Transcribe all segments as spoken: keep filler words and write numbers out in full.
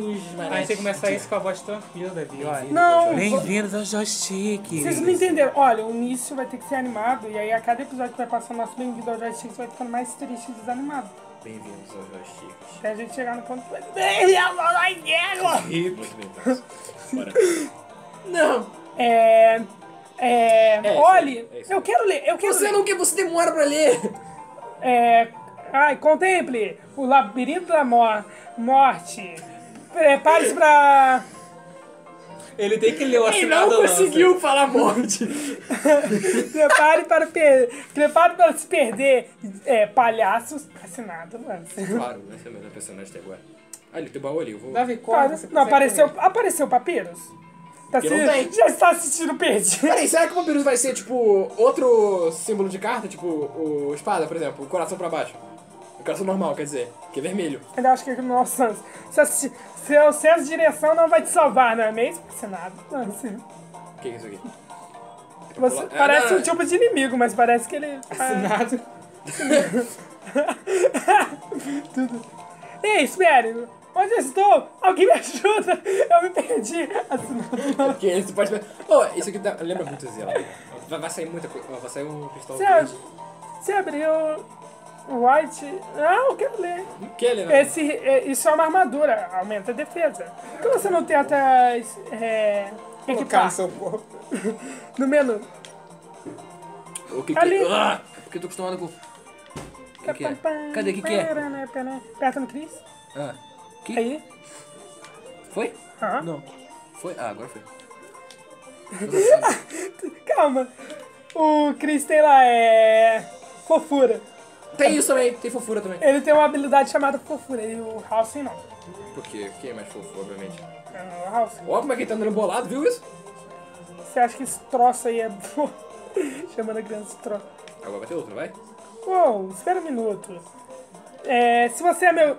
os manetes. Aí você começa a isso com a voz tranquila, Davi. Olha. Não! Bem-vindos ao Joystick! Vocês não entenderam. Olha, o início vai ter que ser animado, e aí a cada episódio que vai passar nosso Bem-vindo ao Joystick, você vai ficando mais triste e desanimado. Bem-vindos ao Joystick. Até a gente chegar no ponto que vai... Bem-vindos ao Joystick! Muito bem-vindos. Bora. Não! É... É... é olha, é eu quero ler, eu quero Você ler. não quer, você demora pra ler! É... Ai, contemple o labirinto da mor morte. Prepare-se pra... Ele tem que ler o assinado. Ele não conseguiu Lancer. falar morte. Prepare para, per... Prepare para se perder. É, palhaços. Assinado, mano. Claro, esse é o melhor personagem até agora. Ah, ele tem o baú ali, eu vou... Davi, claro, não, apareceu o apareceu Papyrus. Tá se... não tem. Já está assistindo perdido. Peraí, será que o Papyrus vai ser, tipo, outro símbolo de carta? Tipo, o espada, por exemplo, o coração pra baixo. O caso normal, quer dizer, que é vermelho. Eu acho que é o nosso Sans. Se seu senso de direção não vai te salvar, não é mesmo? Assinado. O que é isso aqui? Você, ah, parece não, não. um tipo de inimigo, mas parece que ele... Assinado. Tudo. Ei, espere! Onde eu estou? Alguém me ajuda! Eu me perdi! Assinado. Ok, isso pode... Oh, isso aqui dá... lembra muito Zela. Vai sair muita coisa. Vai sair um pistol... Você abriu... White... Ah, eu quero ler. Não quer ler, não. Esse, é, isso é uma armadura, aumenta a defesa. Por que você não tenta é, equipar? Seu corpo. No menu. O que Ali. Que... Ah, porque eu tô acostumado com... O que é? Cadê? O que que é? Aperta no Kris. Ah. Que? Aí. Foi? Ah. Não. Foi? Ah, agora foi. Calma. O Kris tem lá, é... fofura. Tem isso também, tem fofura também. Ele tem uma habilidade chamada fofura, e o Halcyn não. Por quê? Quem é mais fofo, obviamente? É o Halcyn. Ó, como é que ele tá andando bolado, viu isso? Você acha que esse troço aí é fofo? Chamando a criança de troço. Agora vai ter outro, vai? Uou, espera um minuto. É, se você é meu...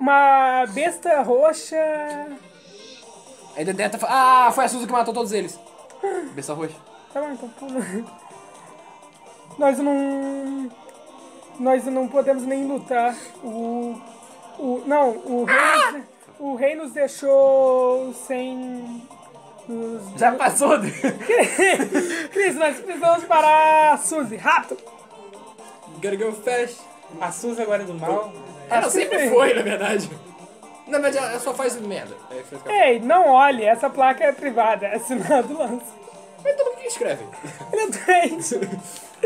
uma besta roxa... Ainda tenta... Ah, foi a Suzy que matou todos eles. Besta roxa. Tá bom, então pula. Nós não... Nós não podemos nem lutar. O... o não, o rei, ah! nos, o rei nos deixou sem... Nos... Já passou! Kris, nós precisamos parar a Suzy, rápido! Gotta go fast! A Suzy agora é do mal? Ela, ela sempre foi, foi, na verdade. Na verdade, ela só faz merda. Ei, não olhe, essa placa é privada, é assinado Lancer. Mas todo mundo que escreve. Ele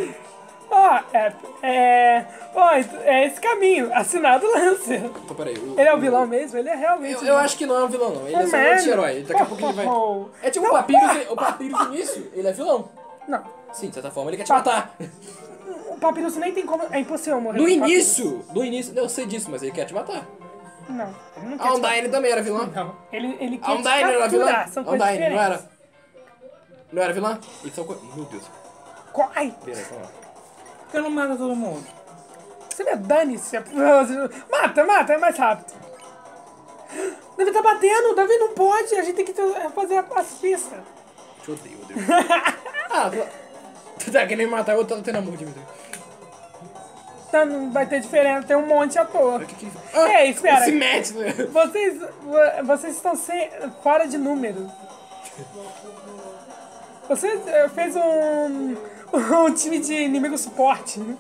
é Ó, oh, é, é, oh, é esse caminho, assinado Lancer. Então, peraí, o, ele é o vilão o, mesmo? Ele é realmente... Eu, eu acho que não é um vilão, não. Ele é, é só um anti-herói. Daqui a pouco ele vai... É tipo não, o Papyrus, o Papyrus no início, ele é vilão. Não. Sim, de certa forma, ele quer te matar. O Papyrus nem tem como... É impossível morrer. No início, no início, eu sei disso, mas ele quer te matar. Não, ele não quer A Undyne também era vilão. Não. Ele, ele quer Undyne te era vilão. A Undyne não era... Não era vilão? Ele só... Meu Deus. Ai! Peraí, calma lá. Por que não mata todo mundo? Você me dane-se. Mata, mata, é mais rápido. Davi tá batendo, Davi não pode, a gente tem que fazer as pistas. Te odeio, odeio. Ah, tu tá querendo matar, eu tô tendo amor de mim. Tá, não vai ter diferença, tem um monte à toa. Que que... Ah, é, espera. Se mete, né? Vocês, vocês estão sem, fora de número. Você fez um, um time de inimigo suporte, né?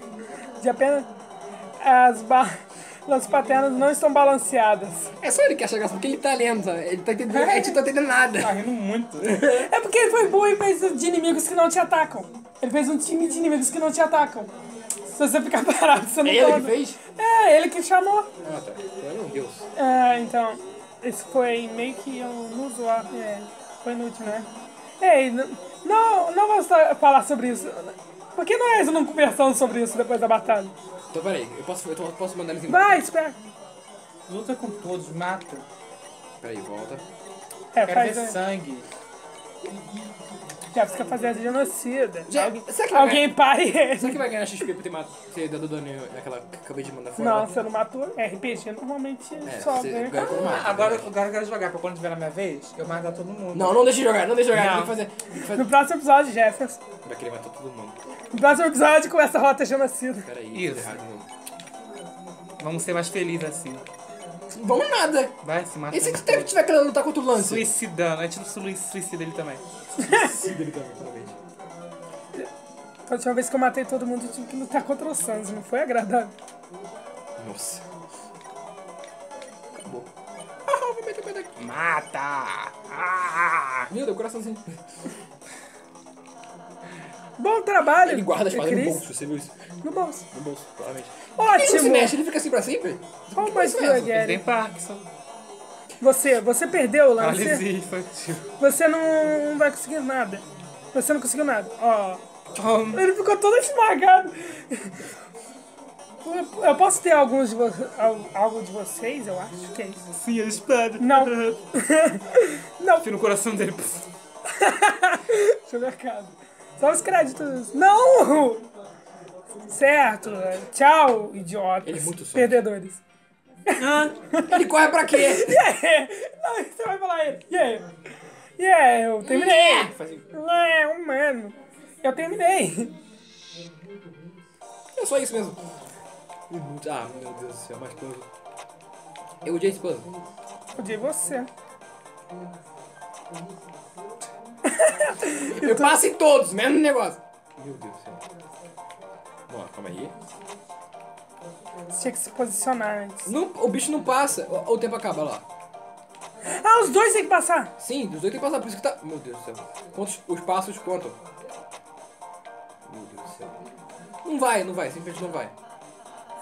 De apenas as balas paternas não estão balanceadas. É só ele que acha graça, porque ele tá lendo, sabe? Ele tá entendendo, é. A gente tá entendendo nada. Tá rindo muito. É porque ele foi bom e fez de inimigos que não te atacam. Ele fez um time de inimigos que não te atacam. Se você ficar parado, você não... É ele que fez? É, ele que chamou. Ah, tá. Meu Deus. É, então, isso foi meio que um uso, é, foi inútil, né? Ei, não, não vamos falar sobre isso. Por que nós não conversamos sobre isso depois da batalha? Então peraí, eu posso, eu posso mandar eles embora. Vai, espera. Luta com todos, mata. Peraí, volta. É, quero faz ver sangue. Já precisa fazer a genocida. Já, Algu que alguém ganha? Pare ele. Será que vai ganhar X P por ter, ter dado dano naquela que acabei de mandar fora? Não, você não matou. R P G normalmente é, só ganha. Ah, agora, agora eu quero jogar, porque quando tiver na minha vez, eu matar todo mundo. Não, não deixa jogar, não deixa jogar. Não. Fazer, fazer. No próximo episódio, Jefferson. Vai querer matar todo mundo. No próximo episódio, começa a rota genocida. Peraí, isso. Vamos ser mais felizes assim. Vão nada. Vai, se mata. E se tu tiver querendo lutar contra o Lancer? Suicidando. A gente não suicida ele também. Suicida ele também, talvez. A última vez que eu matei todo mundo, eu tive que lutar contra o Sans. Não foi agradável. Nossa. Acabou. Ah, vou meter o pé daqui. Mata! Ah. Meu, deu coraçãozinho. Bom trabalho! Ele guarda as espadas no bolso, você viu isso? No bolso. No bolso, claramente. Ótimo! Ele não se mexe, ele fica assim pra sempre? Como mais que é, Gary? Tem Parkinson. Você, você perdeu, Lancer. Paralisia infantil. Você não vai conseguir nada. Você não conseguiu nada. Ó. Um. Ele ficou todo esmagado. Eu posso ter alguns de algo de vocês, eu acho que é isso. Sim, a espada. Não. Não. Fui no coração dele. Deixa eu ver a casa. Só os créditos. Não! Certo. Tchau, idiotas. Ele é muito só. Perdedores. Ah, ele corre pra quê? Yeah. Não, você vai falar ele. Yeah, yeah eu terminei. Yeah. É, humano. Eu terminei. É só isso mesmo. Ah, meu Deus do céu, mais coisa. Eu odiei esse puzzle. Odiei você. Eu tô... passo em todos, mesmo negócio. Meu Deus do céu. Bom, calma aí. Você tinha que se posicionar antes. Não, o bicho não passa. O, o tempo acaba, olha lá. Ah, os dois tem que passar. Sim, os dois tem que passar, por isso que tá... Meu Deus do céu. Quantos os passos contam? Meu Deus do céu. Não vai, não vai, simplesmente não vai.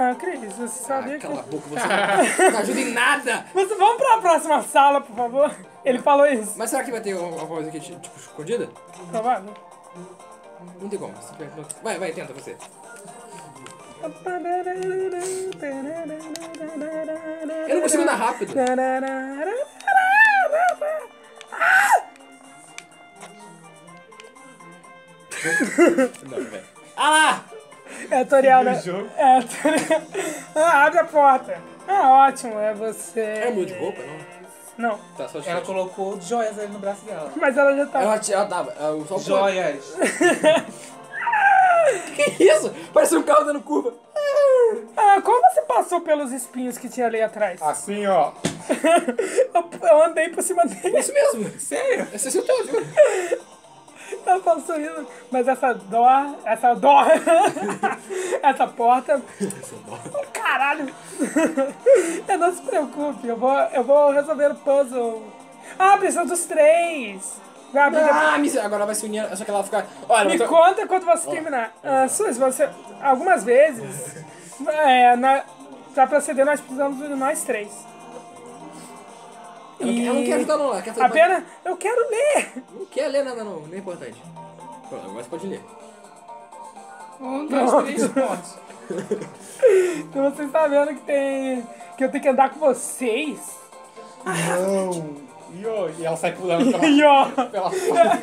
Ah, Kris, você sabia ah, que... cala a boca, você não, não ajuda em nada. Mas vamos pra próxima sala, por favor. Ele falou isso. Mas será que vai ter alguma coisa aqui, tipo, escondida? Provável. Não tem como. Vai, vai, tenta você. Eu não consigo andar rápido. Não, velho. Ah lá! É a Toriel, né? É a Toriel. Ah, abre a porta. Ah, ótimo, é você. É mudou de roupa, não? Não. Tá, só de ela colocou joias ali no braço dela. Mas ela já tava. Ela, ela tava. Ela só joias. Que isso? Parece um carro dando curva. Ah, como você passou pelos espinhos que tinha ali atrás? Assim, ó. eu, eu andei por cima dele. Isso mesmo? Sério? Esse é o teu, viu? Ela tava sorrindo, mas essa dó, essa dó, essa porta, caralho, eu não se preocupe, eu vou, eu vou resolver o puzzle. Ah, precisa dos três. Vai abrir ah, de... agora vai se unir, só que ela vai ficar... Olha, me tô... conta quando você terminar. Ah, Suzy, você, algumas vezes, é, na, pra proceder nós precisamos de nós três. Eu e... não quero ajudar não, ela quer fazer... Apenas, pra... eu quero ler! Não quer ler nada não, não é importante. Pronto, agora você pode ler. Um, dois, três pontos. Então vocês estão vendo que tem... que eu tenho que andar com vocês? Não! Yo, e ela sai pulando pela... Yo. Pela porta.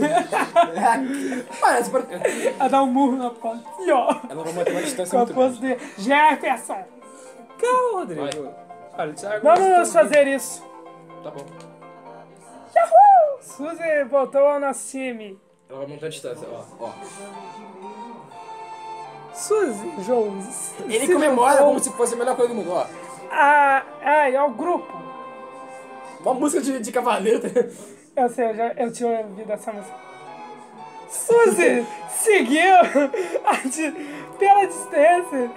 Parece por... Ela dá um murro na porta. Yo. Ela vai manter uma distância muito grande. De... Jefferson! Calma, Rodrigo. Olha, Thiago, vamos fazer isso. Tá bom. Yahoo! Suzy voltou ao nosso time. Ela vai montar a distância, ó. ó. Suzy Jones. Ele comemora como se fosse a melhor coisa do mundo, ó. Ah, é, é o grupo. Uma música de, de cavaleiro. Eu sei, eu, já, eu tinha ouvido essa música. Suzy seguiu a di pela distância.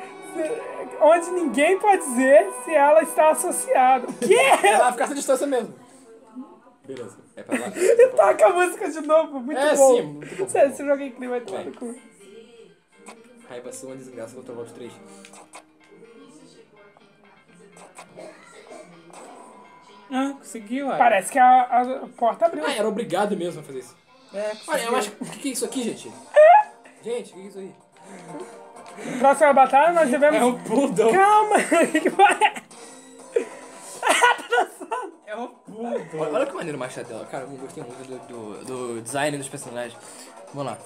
Onde ninguém pode dizer se ela está associada. O quê? Ela vai ficar essa distância mesmo. Beleza, é pra lá. E toca a música de novo, muito é, bom. É sim, muito bom. Sério, esse jogo é incrível, vai tomar no cu. Raiva sua, desgraça, contra o voto três. Ah, conseguiu, olha. Parece que a, a porta abriu. Ah, era obrigado mesmo a fazer isso. É, olha, eu acho... O que é isso aqui, gente? Gente, o que é isso aí? Próxima batalha, nós devemos... É um poodle. Calma! É um poodle. Olha que maneiro o machado dela. Cara, eu gostei muito do, do, do design dos personagens. Vamos lá.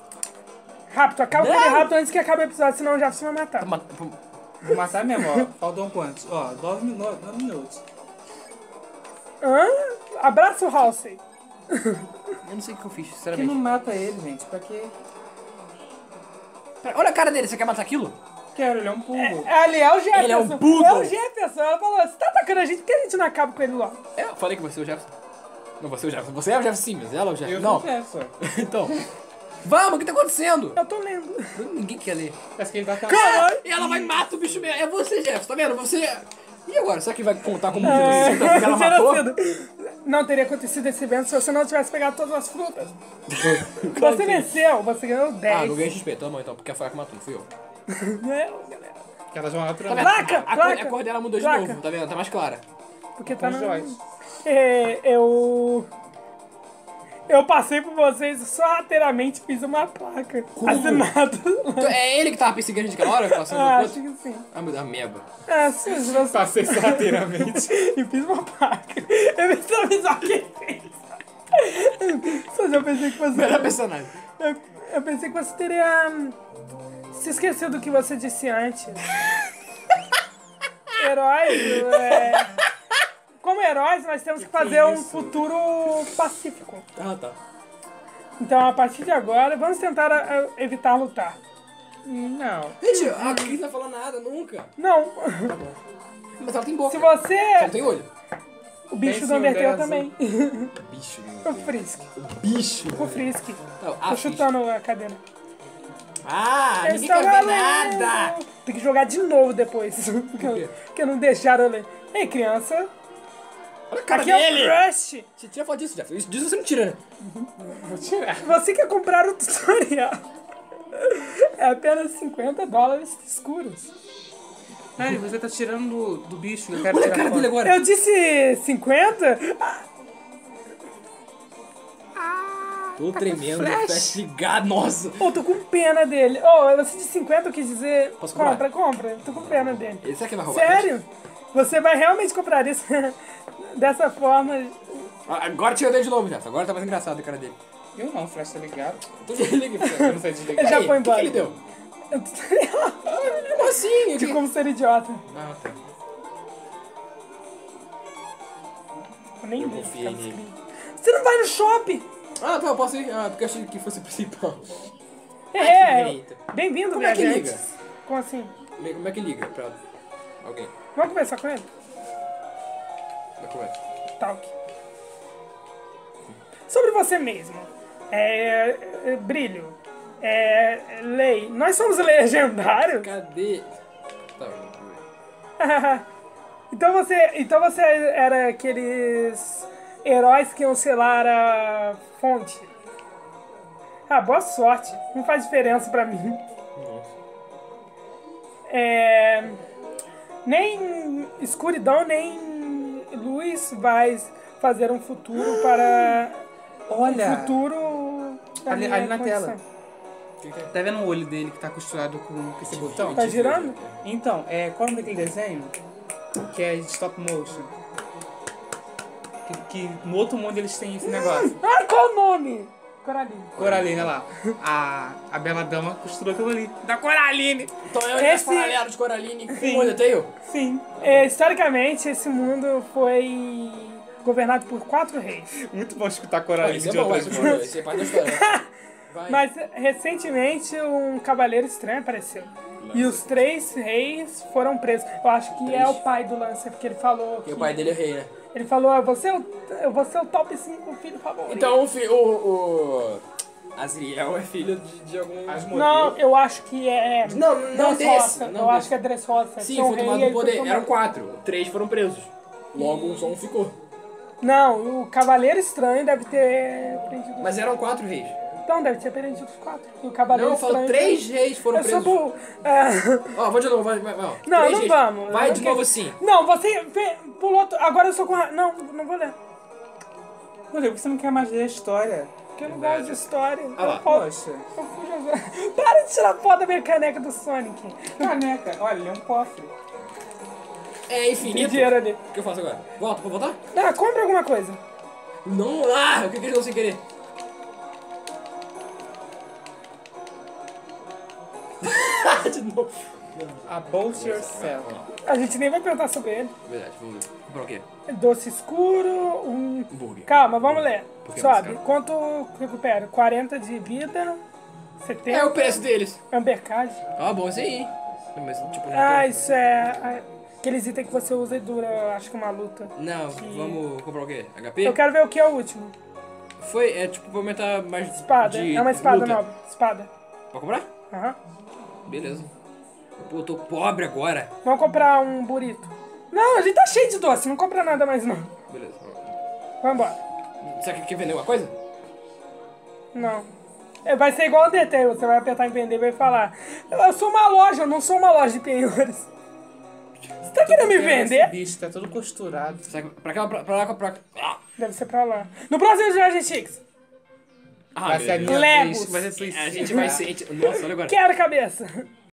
Rápido, acaba ele rápido antes que acabe o episódio, senão o Jefferson vai matar. Ma Vou matar mesmo, ó. Faltam quantos? Ó, nove minutos. Hã? Abraça o Halcyn. Eu não sei o que eu fiz, sinceramente. Que não mata ele, gente. Pra quê? Olha a cara dele, você quer matar aquilo? Quero, ele é um poodle. É, ali é o Jefferson. Ele é um poodle. É o Jefferson. Ela falou, você tá atacando a gente, por que a gente não acaba com ele logo? É, eu falei que você é o Jefferson. Não, você é o Jefferson. Você é o Jefferson, sim, mas ela é o Jefferson. Eu não. Então... Vamos, o que tá acontecendo? Eu tô lendo. Ninguém quer ler. Parece que ele tá caralho. E ela vai e mata o bicho mesmo. É você, Jefferson, tá vendo? Você... E agora? Será que vai contar como genocida que ela matou? Não teria acontecido esse evento se você não tivesse pegado todas as frutas. Claro você venceu, é. Você ganhou dez. Ah, não ganhei X P, tá bom então, porque a faca matou, não fui eu. Não, galera. Porque elas vão lá pra mim. Placa, a, placa, a, cor, a cor dela mudou placa. De novo, tá vendo? Tá mais clara. Porque tá na... É, eu... Eu passei por vocês sorrateiramente fiz uma placa. Como? Assinado. É ele que tava perseguindo a gente aquela hora? Ah, acho que sim. Ah, meu Deus, ameba. É, sim. Passei sorrateiramente e fiz uma placa. Eu preciso avisar quem fez. Só já pensei que você... Melhor personagem. Eu, eu pensei que você teria... Se esqueceu do que você disse antes. Herói, é... Como heróis, nós temos que, que fazer um futuro pacífico. Ah, tá. Então, a partir de agora, vamos tentar a, a evitar lutar. Não. Gente, a Kris não falou nada nunca. Não. Tá bom. Mas ela tem boca. Se você... Você não tem olho. O bicho tem do Undertale também. O bicho do O Frisk. O bicho. O Frisk. Não, a Tô chutando Frisk. A cadeira. Ah, eu ninguém quer ver nada. Tem que jogar de novo depois. Porque eu, que não deixaram eu ler. Ei, criança. Olha a cara aqui dele. É o Crush! Tira a foto disso, Jeff. Isso disso você não tira, né? Vou tirar. Você quer comprar o tutorial. É apenas cinquenta dólares escuros. Ai, você tá tirando do, do bicho. Eu quero Olha tirar a cara a dele agora. Eu disse cinquenta? Ah, tô tá tremendo. Flash ligado, nossa. Oh, tô com pena dele. Oh, você disse cinquenta, eu quis dizer... Posso comprar? Compra, compra. Tô com pena dele. Ele será que vai roubar? Sério? Você vai realmente comprar isso dessa forma? Agora tira dele de novo, Jeff. Agora tá mais engraçado a cara dele. Eu não, o Flash tá ligado. Eu não sei desligar. Ele já aí, foi embora. O que, que ele deu? Eu tô ligado. Como assim? De como ser idiota. Ah, tá. Eu nem confio em mim. Você não vai no shopping? Ah, tá. Eu posso ir. Ah, porque eu achei que fosse o principal. É, é. Bem-vindo, Como é que liga? Como assim? Como é que liga pra alguém? Vamos conversar com ele? Vai conversar. Talk. Sobre você mesmo. É, é, brilho. É, lei. Nós somos legendários? Cadê? Tá, vamos então você, então você era aqueles heróis que iam selar a fonte. Ah, boa sorte. Não faz diferença pra mim. Nossa. É... Nem escuridão, nem luz vai fazer um futuro para... Olha! Um futuro... Ali, ali na condição. Tela. Tá vendo o olho dele que tá costurado com esse botão? Tá girando? Então, é, qual é aquele desenho? Que é de stop motion. Que, que no outro mundo eles têm esse negócio. Ah, qual o nome? Coraline. Coraline, olha lá. A, a bela dama costurou aquilo ali. Da Coraline! Então eu esse... ia paralelo de Coraline com o Undertale? Sim. É, historicamente, esse mundo foi governado por quatro reis. Muito bom escutar Coraline de outras vozes. Mas, recentemente, um cavaleiro estranho apareceu. Lancer. E os três reis foram presos. Eu acho que três. É o pai do Lancer, porque ele falou que... E o pai dele é rei, né? Ele falou, eu vou ser o, eu vou ser o top cinco filho favorito. Então o... o, o Asriel é filho de, de algum... Asmodeu. Não, eu acho que é... Não, não desse. Não eu desse. Acho que é Dressrosser. Sim, foi tomado do poder. Eram quatro. Três foram presos. Logo, hum. só um ficou. Não, o Cavaleiro Estranho deve ter prendido... Mas eram quatro reis. Então, deve ter perdido os quatro. E o Cavaleiro não, eu falo, três reis foram eu presos. Ó, é... oh, vou de novo, vai, vai, vai. Não, não reis. Vamos. Vai não de quero... novo sim. Não, você pulou... Agora eu sou com... Não, não vou ler. Por que você não quer mais ler a história? Porque eu não gosto de história. Ah lá, poxa. Eu fujo agora. Para de tirar foto da minha caneca do Sonic. Caneca? Olha, ele é um cofre. É infinito. Tem dinheiro ali. O que eu faço agora? Volta, vou voltar? Ah, compra alguma coisa. Não, ah, o que eles não sem querer? De novo. About yourself. A gente nem vai perguntar sobre ele. Verdade, vamos ver. Comprar o quê? Doce escuro, um... Burger. Calma, vamos ler. Sobe. Quanto recupero? quarenta de vida, setenta... É o preço deles. Ambercard. Ah, bom, isso aí. Mas, tipo, não ah, tem... isso é... Aqueles itens que você usa e dura, acho que uma luta. Não, que... vamos comprar o quê? agá pê? Eu quero ver o que é o último. Foi, é tipo, pra aumentar mais espada. De... É uma espada luta. Nova. Espada. Pode comprar? Aham. Uhum. Beleza. Pô, eu tô pobre agora. Vamos comprar um burrito. Não, a gente tá cheio de doce, não compra nada mais não. Beleza. Vamos embora. Será que quer vender alguma coisa? Não. Vai ser igual o Undertale, você vai apertar em vender e vai falar: eu sou uma loja, eu não sou uma loja de penhores. Você tá querendo me vender? Esse bicho tá todo costurado. Pra cá, pra, pra lá, pra cá. Deve ser pra lá. No próximo Jorge Chicks. Ah, vai ser a minha vez. Vai ser a gente vai ser... Nossa, olha agora. Quero cabeça.